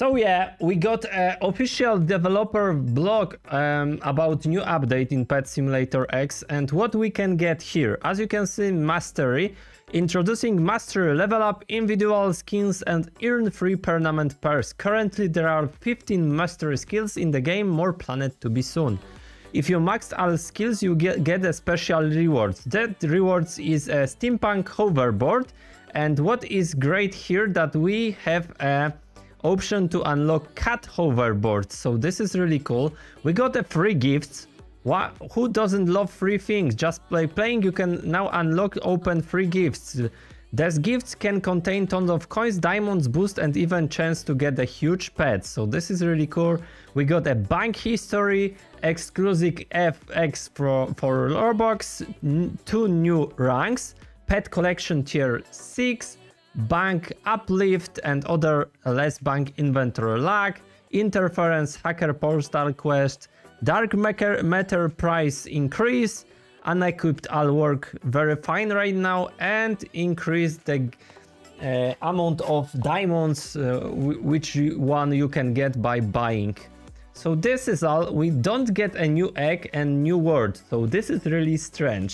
So yeah, we got an official developer blog about new update in Pet Simulator X and what we can get here. As you can see, Mastery, introducing Mastery level up, individual skins and earn free permanent pairs. Currently there are 15 Mastery skills in the game, more planned to be soon. If you maxed all skills, you get a special reward. That reward is a Steampunk Hoverboard, and what is great here that we have a option to unlock cat hoverboard, so this is really cool. We got a free gift. Who doesn't love free things? Just playing, you can now unlock open free gifts. These gifts can contain tons of coins, diamonds, boost and even chance to get a huge pet, so this is really cool. We got a bank history, exclusive FX for Robux, 2 new ranks, pet collection tier 6, bank uplift and other less bank inventory lag, interference hacker postal quest, dark matter price increase, unequipped all work very fine right now, and increase the amount of diamonds which one you can get by buying. So this is all. We don't get a new egg and new world, so this is really strange.